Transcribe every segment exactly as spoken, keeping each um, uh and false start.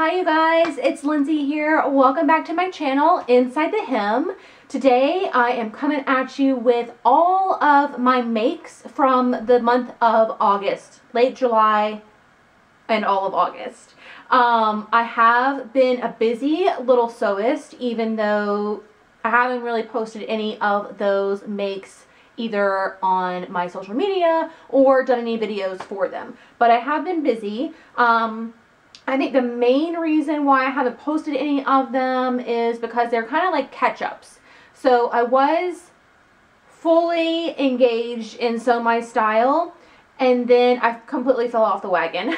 Hi you guys, it's Lindsay here. Welcome back to my channel, Inside the Hem. Today I am coming at you with all of my makes from the month of August, late July and all of August. Um, I have been a busy little sewist, even though I haven't really posted any of those makes either on my social media or done any videos for them. But I have been busy. Um, I think the main reason why I haven't posted any of them is because they're kind of like catch-ups. So I was fully engaged in Sew My Style, and then I completely fell off the wagon.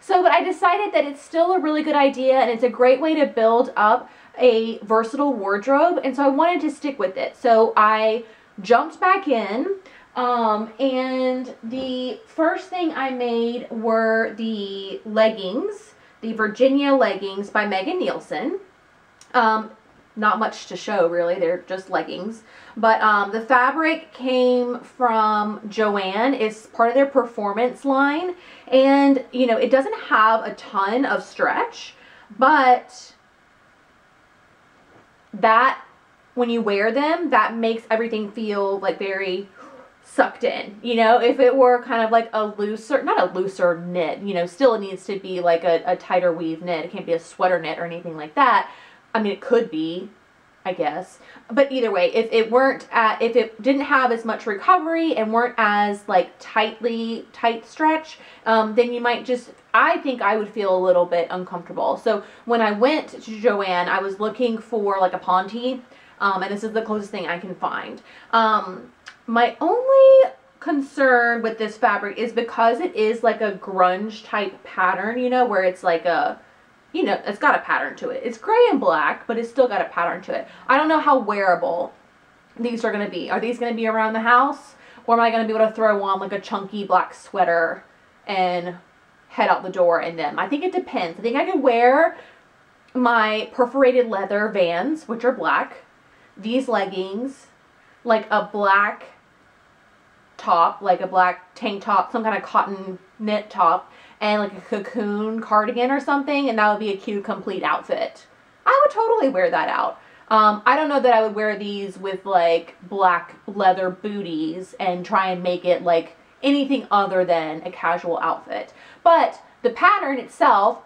So, but I decided that it's still a really good idea, and it's a great way to build up a versatile wardrobe, and so I wanted to stick with it. So I jumped back in, um, and the first thing I made were the leggings, the Virginia leggings by Megan Nielsen. Um, not much to show really, they're just leggings, but um, the fabric came from Joann. It's part of their performance line, and you know, it doesn't have a ton of stretch, but that when you wear them, that makes everything feel like very sucked in. You know, if it were kind of like a looser, not a looser knit, you know, still it needs to be like a, a tighter weave knit. It can't be a sweater knit or anything like that. I mean, it could be, I guess. But either way, if it weren't, at, if it didn't have as much recovery and weren't as like tightly, tight stretch, um, then you might just, I think I would feel a little bit uncomfortable. So when I went to Joann, I was looking for like a ponte. Um, and this is the closest thing I can find. Um, my only concern with this fabric is because it is like a grunge type pattern, you know, where it's like a, you know, it's got a pattern to it. It's gray and black, but it's still got a pattern to it. I don't know how wearable these are going to be. Are these going to be around the house, or am I going to be able to throw on like a chunky black sweater and head out the door in them? I think it depends. I think I could wear my perforated leather Vans, which are black, these leggings, like a black top, like a black tank top, some kind of cotton knit top, and like a cocoon cardigan or something, and that would be a cute complete outfit. I would totally wear that out. Um, I don't know that I would wear these with like black leather booties and try and make it like anything other than a casual outfit. But the pattern itself,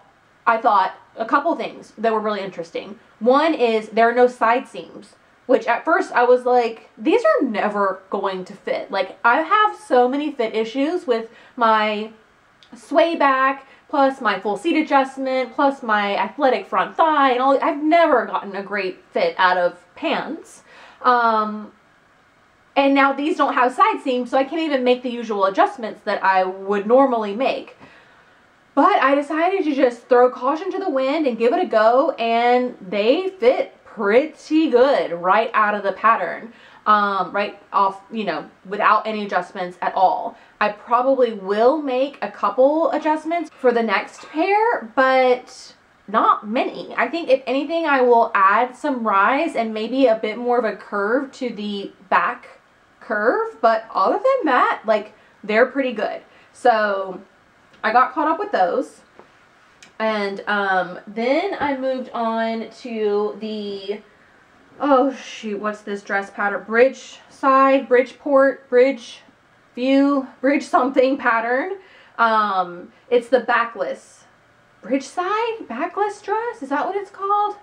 I thought a couple things that were really interesting. One is there are no side seams, which at first I was like, these are never going to fit. Like, I have so many fit issues with my sway back, plus my full seat adjustment, plus my athletic front thigh, and all. I've never gotten a great fit out of pants. Um, and now these don't have side seams, so I can't even make the usual adjustments that I would normally make. But I decided to just throw caution to the wind and give it a go, and they fit pretty good right out of the pattern, um, right off, you know, without any adjustments at all. I probably will make a couple adjustments for the next pair, but not many. I think if anything, I will add some rise and maybe a bit more of a curve to the back curve, but other than that, like, they're pretty good. So I got caught up with those. And um, then I moved on to the, oh shoot, what's this dress pattern? Bridge side, Bridgeport, Bridge View, Bridge something pattern. Um, it's the backless. Bridge side? Backless dress? Is that what it's called?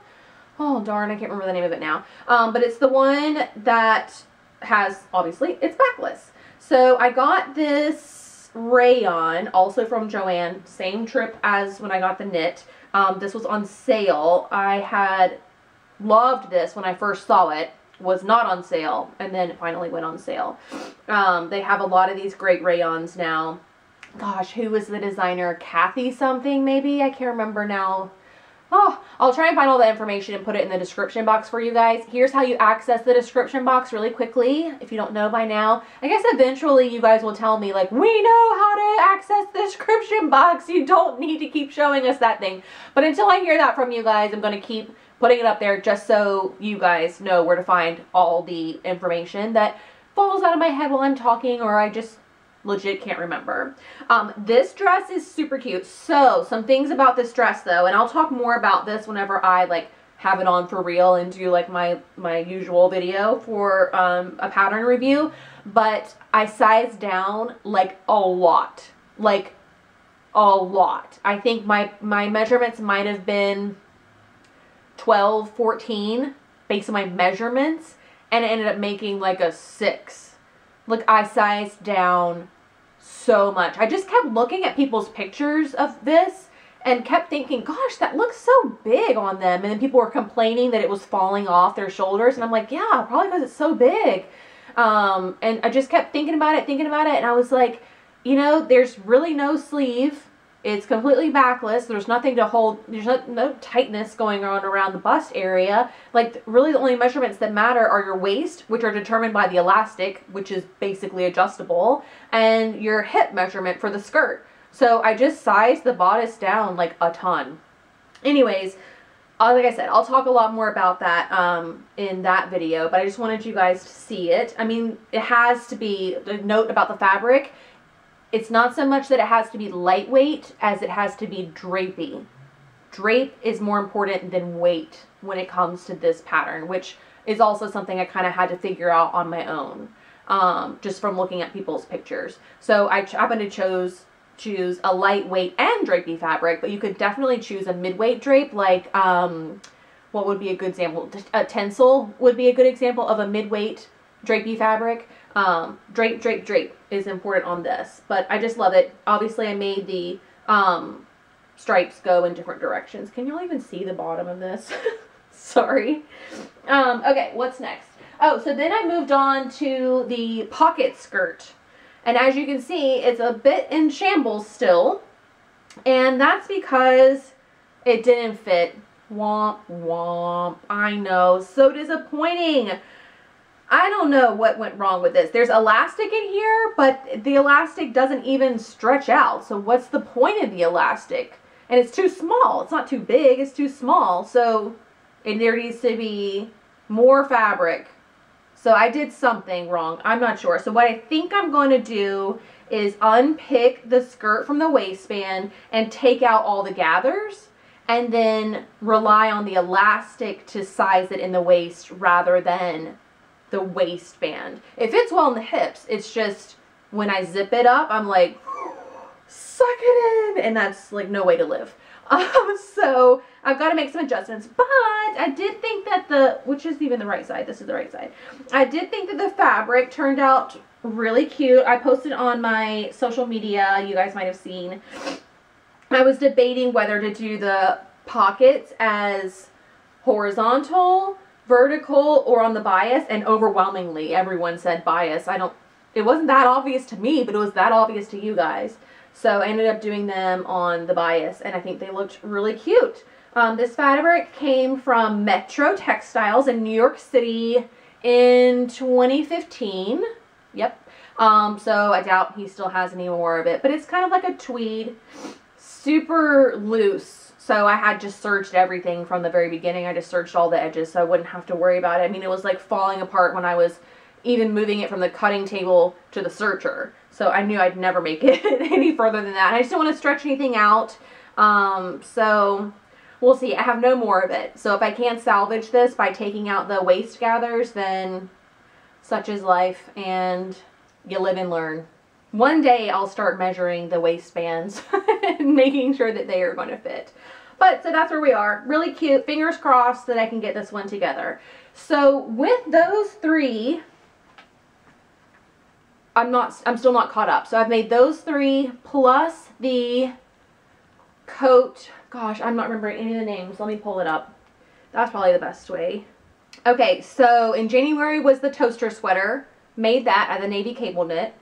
Oh darn, I can't remember the name of it now. Um, but it's the one that has, obviously, it's backless. So I got this rayon, also from Joann, same trip as when I got the knit. Um, this was on sale. I had loved this when I first saw it, was not on sale, and then it finally went on sale. Um, they have a lot of these great rayons now. Gosh, who was the designer? Kathy something maybe? I can't remember now. Oh, I'll try and find all the information and put it in the description box for you guys. Here's how you access the description box really quickly, if you don't know by now. I guess eventually you guys will tell me, like, we know how to access the description box. You don't need to keep showing us that thing. But until I hear that from you guys, I'm going to keep putting it up there just so you guys know where to find all the information that falls out of my head while I'm talking, or I just legit can't remember. Um, this dress is super cute. So some things about this dress though, and I'll talk more about this whenever I like have it on for real and do like my, my usual video for um, a pattern review, but I sized down like a lot, like a lot. I think my, my measurements might have been twelve, fourteen based on my measurements, and it ended up making like a six. Like I sized down so much. I just kept looking at people's pictures of this and kept thinking, gosh, that looks so big on them. And then people were complaining that it was falling off their shoulders. And I'm like, yeah, probably because it's so big. Um, and I just kept thinking about it, thinking about it. And I was like, you know, there's really no sleeve. It's completely backless. There's nothing to hold. There's no, no tightness going on around the bust area. Like really the only measurements that matter are your waist, which are determined by the elastic, which is basically adjustable, and your hip measurement for the skirt. So I just sized the bodice down like a ton. Anyways, uh, like I said, I'll talk a lot more about that um, in that video, but I just wanted you guys to see it. I mean, it has to be, the note about the fabric, it's not so much that it has to be lightweight as it has to be drapey. Drape is more important than weight when it comes to this pattern, which is also something I kind of had to figure out on my own, um, just from looking at people's pictures. So I happened to chose... choose a lightweight and drapey fabric, but you could definitely choose a midweight drape, like um, what would be a good example? A tencel would be a good example of a midweight drapey fabric. Um, drape, drape, drape is important on this, but I just love it. Obviously, I made the um, stripes go in different directions. Can y'all even see the bottom of this? Sorry. Um, okay, what's next? Oh, so then I moved on to the pocket skirt. And as you can see, it's a bit in shambles still. And that's because it didn't fit. Womp, womp. I know, so disappointing. I don't know what went wrong with this. There's elastic in here, but the elastic doesn't even stretch out. So what's the point of the elastic? And it's too small. It's not too big, it's too small. So and there needs to be more fabric. So I did something wrong. I'm not sure. So what I think I'm going to do is unpick the skirt from the waistband and take out all the gathers and then rely on the elastic to size it in the waist rather than the waistband. It fits well in the hips. It's just when I zip it up, I'm like, suck it in. And that's like no way to live. Um, so I've got to make some adjustments, but I did think that the, which is even the right side, this is the right side. I did think that the fabric turned out really cute. I posted on my social media, you guys might have seen. I was debating whether to do the pockets as horizontal, vertical, or on the bias, and overwhelmingly everyone said bias. I don't, it wasn't that obvious to me, but it was that obvious to you guys. So I ended up doing them on the bias, and I think they looked really cute. Um, this fabric came from Metro Textiles in New York City in twenty fifteen. Yep. Um, so I doubt he still has any more of it, but it's kind of like a tweed, super loose. So I had just searched everything from the very beginning. I just searched all the edges so I wouldn't have to worry about it. I mean, it was like falling apart when I was even moving it from the cutting table to the serger. So I knew I'd never make it any further than that. And I just don't want to stretch anything out. Um, so we'll see. I have no more of it. So if I can salvage this by taking out the waist gathers, then such is life and you live and learn. One day I'll start measuring the waistbands and making sure that they are going to fit. But so that's where we are. Really cute. Fingers crossed that I can get this one together. So with those three, I'm not, I'm still not caught up. So I've made those three plus the coat. Gosh, I'm not remembering any of the names. Let me pull it up. That's probably the best way. Okay, so in January was the toaster sweater. Made that out of the navy cable knit.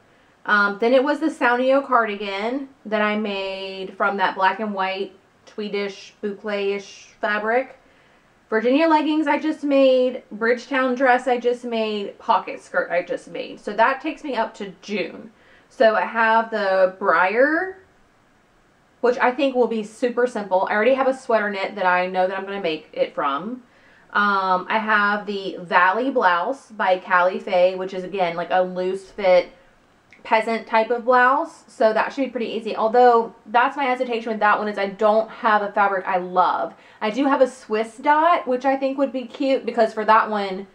Um, then it was the Sounio cardigan that I made from that black and white tweedish, boucle-ish fabric. Virginia leggings I just made, Bridgetown dress I just made, pocket skirt I just made. So that takes me up to June. So I have the Briar, which I think will be super simple. I already have a sweater knit that I know that I'm going to make it from. Um, I have the Valley blouse by Cali Faye, which is again like a loose fit peasant type of blouse, so that should be pretty easy. Although that's my hesitation with that one, is I don't have a fabric I love. I do have a Swiss dot, which I think would be cute, because for that one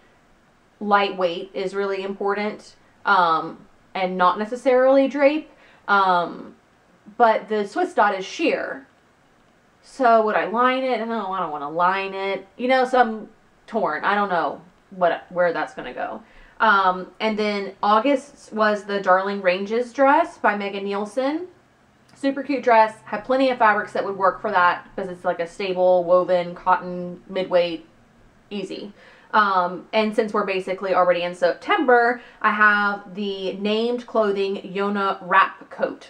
lightweight is really important, um, and not necessarily drape, um, but the Swiss dot is sheer. So would I line it? No, I don't want to line it, you know, so I'm torn. I don't know what where that's gonna go. Um, and then August was the Darling Ranges dress by Megan Nielsen. Super cute dress. Had plenty of fabrics that would work for that, because it's like a stable, woven, cotton, midweight, easy. Um, and since we're basically already in September, I have the Named Clothing Yona Wrap Coat.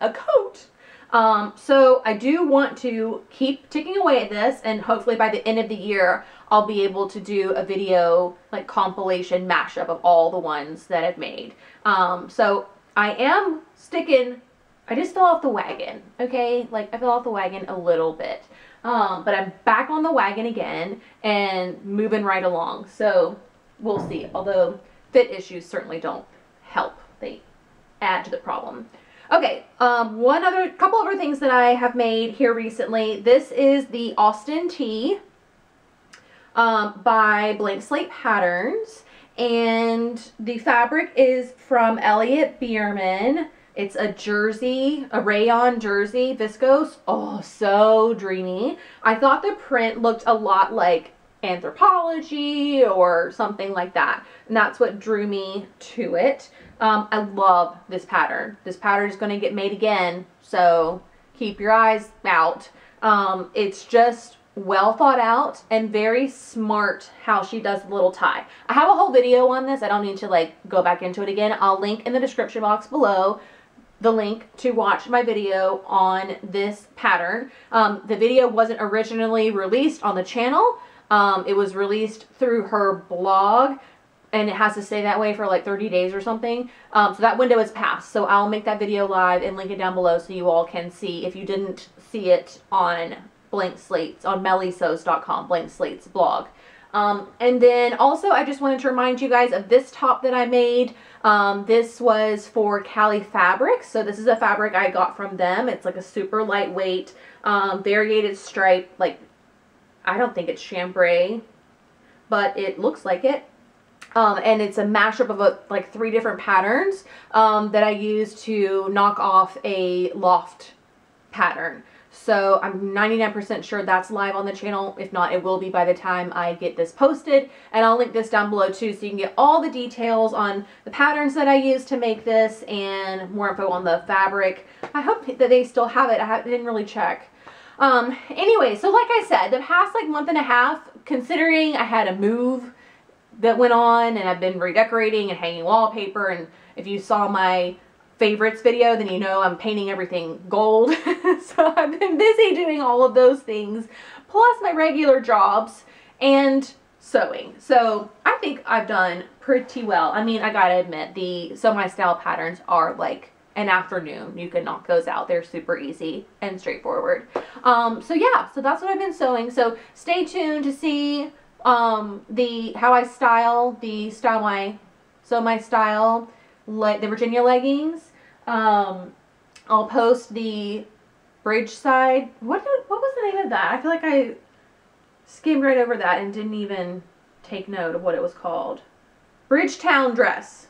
A coat! Um, so I do want to keep ticking away at this, and hopefully by the end of the year, I'll be able to do a video, like compilation mashup of all the ones that I've made. Um, so I am sticking, I just fell off the wagon, okay? Like I fell off the wagon a little bit, um, but I'm back on the wagon again and moving right along. So we'll see, although fit issues certainly don't help. They add to the problem. Okay, um, one other, couple other things that I have made here recently. This is the Austin Tee. Um, by Blank Slate Patterns, and the fabric is from Elliot Bierman. It's a jersey, a rayon jersey, viscose. Oh, so dreamy. I thought the print looked a lot like Anthropologie or something like that, and that's what drew me to it. Um, I love this pattern. This pattern is going to get made again, so keep your eyes out. Um, it's just well thought out and very smart how she does the little tie. I have a whole video on this. I don't need to like go back into it again. I'll link in the description box below the link to watch my video on this pattern. Um, the video wasn't originally released on the channel. Um, it was released through her blog, and it has to stay that way for like thirty days or something. Um, so that window is passed. So I'll make that video live and link it down below so you all can see if you didn't see it on Blank Slates, on Melly Sews dot com, Blank Slates blog. Um, and then also I just wanted to remind you guys of this top that I made. Um, this was for Cali Fabrics. So this is a fabric I got from them. It's like a super lightweight, um, variegated stripe. Like, I don't think it's chambray, but it looks like it. Um, and it's a mashup of a, like three different patterns um, that I used to knock off a loft pattern. So I'm ninety-nine percent sure that's live on the channel. If not, it will be by the time I get this posted. And I'll link this down below too, so you can get all the details on the patterns that I used to make this and more info on the fabric. I hope that they still have it. I didn't really check. Um, anyway, so like I said, the past like month and a half, considering I had a move that went on and I've been redecorating and hanging wallpaper, and if you saw my favorites video, then you know I'm painting everything gold. So I've been busy doing all of those things, plus my regular jobs and sewing. So I think I've done pretty well. I mean, I gotta admit, the Sew My Style patterns are like an afternoon. You can knock those out. They're super easy and straightforward. Um, so yeah, so that's what I've been sewing. So stay tuned to see um, the how I style the Sew My Sew My Style, like the Virginia leggings. Um, I'll post the Bridgeside. What did, what was the name of that? I feel like I skimmed right over that and didn't even take note of what it was called. Bridgetown dress.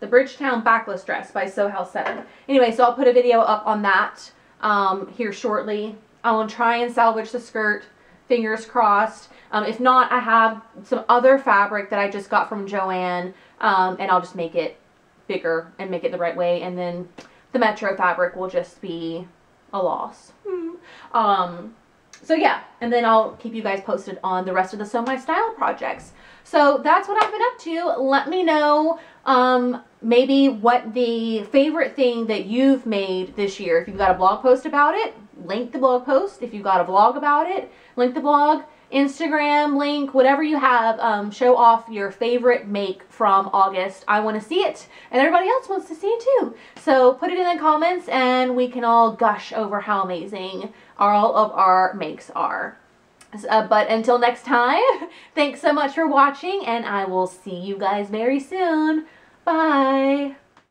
The Bridgetown backless dress by Sew House seven. Anyway, so I'll put a video up on that um, here shortly. I will try and salvage the skirt, fingers crossed. Um, if not, I have some other fabric that I just got from Joann, um, and I'll just make it bigger and make it the right way, and then the Metro fabric will just be a loss. Mm. Um, so yeah, and then I'll keep you guys posted on the rest of the Sew My Style projects. So that's what I've been up to. Let me know um, maybe what the favorite thing that you've made this year. If you've got a blog post about it, link the blog post. If you've got a blog about it, link the blog. Instagram link, whatever you have, um, show off your favorite make from August. I want to see it, and everybody else wants to see it too. So put it in the comments and we can all gush over how amazing all of our makes are. Uh, but until next time, thanks so much for watching, and I will see you guys very soon. Bye!